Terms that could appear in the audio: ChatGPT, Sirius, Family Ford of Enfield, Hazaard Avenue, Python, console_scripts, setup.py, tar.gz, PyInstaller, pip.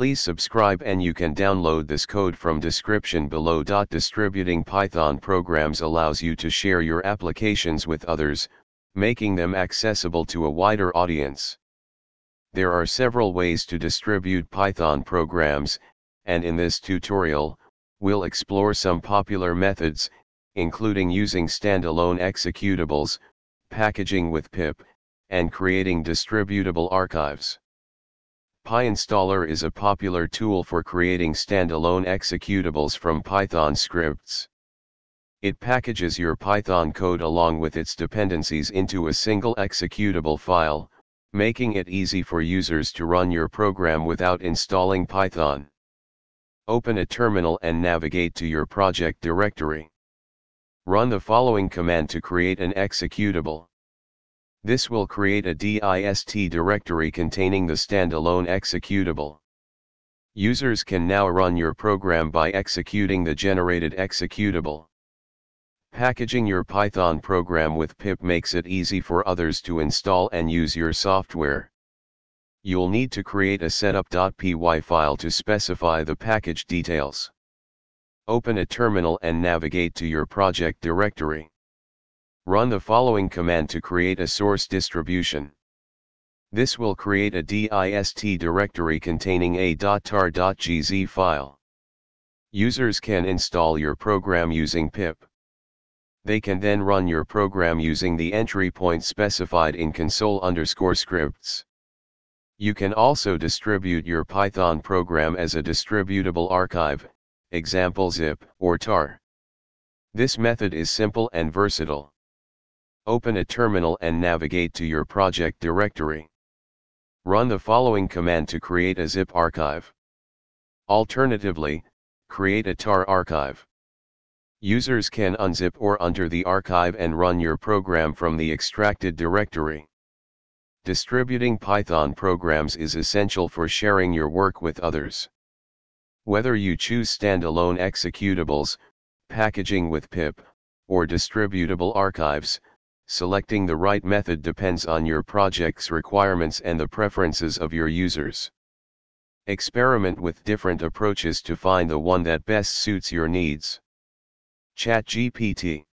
Please subscribe, and you can download this code from description below. Distributing Python programs allows you to share your applications with others, making them accessible to a wider audience. There are several ways to distribute Python programs, and in this tutorial, we'll explore some popular methods, including using standalone executables, packaging with pip, and creating distributable archives. PyInstaller is a popular tool for creating standalone executables from Python scripts. It packages your Python code along with its dependencies into a single executable file, making it easy for users to run your program without installing Python. Open a terminal and navigate to your project directory. Run the following command to create an executable. This will create a dist directory containing the standalone executable. Users can now run your program by executing the generated executable. Packaging your Python program with pip makes it easy for others to install and use your software. You'll need to create a setup.py file to specify the package details. Open a terminal and navigate to your project directory. Run the following command to create a source distribution. This will create a dist directory containing a .tar.gz file. Users can install your program using pip. They can then run your program using the entry point specified in console_scripts. You can also distribute your Python program as a distributable archive, example zip or tar. This method is simple and versatile. Open a terminal and navigate to your project directory. Run the following command to create a zip archive. Alternatively, create a tar archive. Users can unzip or untar the archive and run your program from the extracted directory. Distributing Python programs is essential for sharing your work with others. Whether you choose standalone executables, packaging with pip, or distributable archives, selecting the right method depends on your project's requirements and the preferences of your users. Experiment with different approaches to find the one that best suits your needs. ChatGPT.